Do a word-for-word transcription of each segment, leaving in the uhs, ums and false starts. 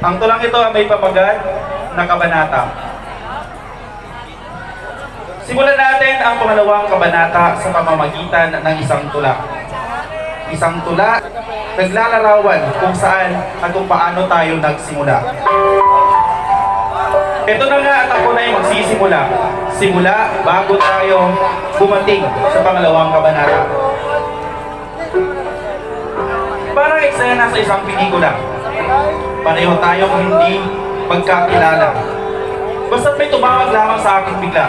Ang tulang ito ay may pamagat na kabanata. Simulan natin ang pangalawang kabanata sa pamamagitan ng isang tula. Isang tula, naglalarawan kung saan at kung paano tayo nagsimula. Ito na nga at ako na yung magsisimula. Simula bago tayo bumating sa pangalawang kabanata. Parang eksena sa isang pelikula. Pareho tayong hindi magkakilala. Basta may tumawag lamang sa akin bigla.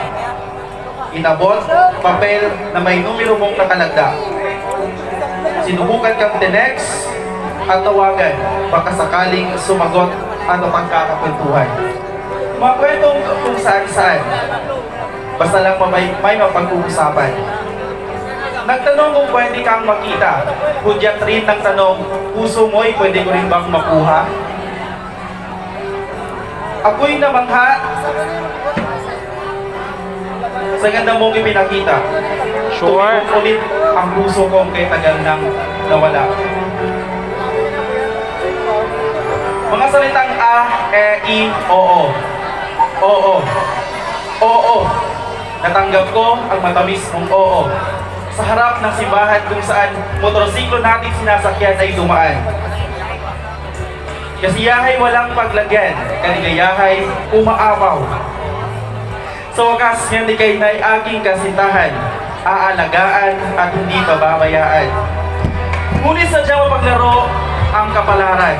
Inabot, papel na may numero mong nakalagda. Sinubukan kang tinext at tawagan baka sakaling sumagot at pagkakakwentuhan. Mga kwentong kung saan-saan. Basta lang may, may mapag-uusapan. Nagtanong kung pwede kang makita. Hudyat rin ng tanong, puso mo'y pwede ko rin bang makuha? Ako'y namangha sa ganda mong ipinakita. Sure. Tumipot ulit ang puso kong kay tagal nang nawala. Mga salitang A, E, I, Oo. Oo. Oo. Natanggap ko ang matamis mong oo. Sa harap ng simbahan kung saan motorsiklo natin sinasakyan ay dumaan. Kasiyahay walang paglagyan, kaligayahay umaapaw. Sa wakas niya ni kayo na'y aking kasintahan, aalagaan at hindi bababayaan. Ngunit sadyang mapaglaro ang kapalaran.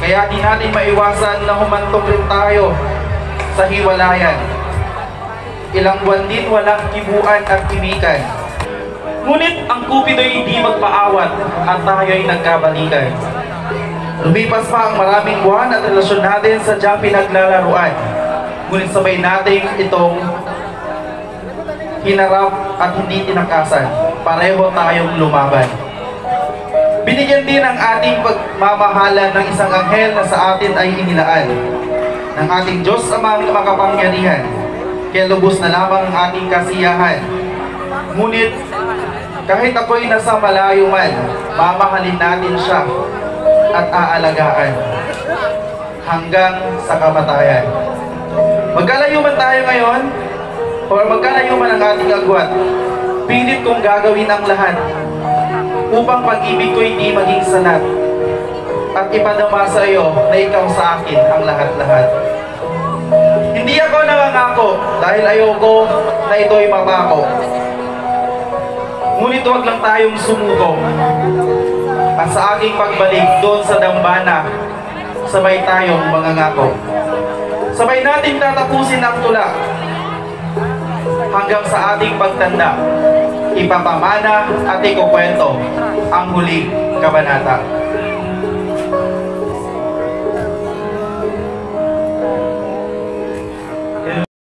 Kaya di natin maiwasan na humantong rin tayo sa hiwalayan. Ilang buwan din walang kibuan at kimikan. Ngunit ang kupido'y hindi magpaawat at tayo'y nagkabalikan. Lumipas pa ang maraming buwan at relasyon natin sadyang pinaglalaruan. Ngunit sabay natin itong hinarap at hindi tinakasan. Pareho tayong lumaban. Binigyan din ang ating pagmamahalan ng isang anghel na sa atin ay inilaan. Ng ating Diyos amang makapangyarihan. Kaya lubos na lamang ang ating kasiyahan. Ngunit kahit ako'y nasa malayo man, mamahalin natin siya at aalagaan. Hanggang sa kamatayan. Magkalayo man tayo ngayon, o magkalayo man ang ating agwat, pilit kong gagawin ang lahat, upang pag-ibig ko hindi maging sanat, at ipadama sa iyo na ikaw sa akin ang lahat-lahat. Hindi ako nangangako, dahil ayoko na ito'y mapako. Ngunit huwag lang tayong sumuko, at sa aking pagbalik doon sa dambana, sabay tayong mangangako. Sabay natin tatapusin ang tula hanggang sa ating pagtanda. Ipapamana at ikukwento ang huling kabanata.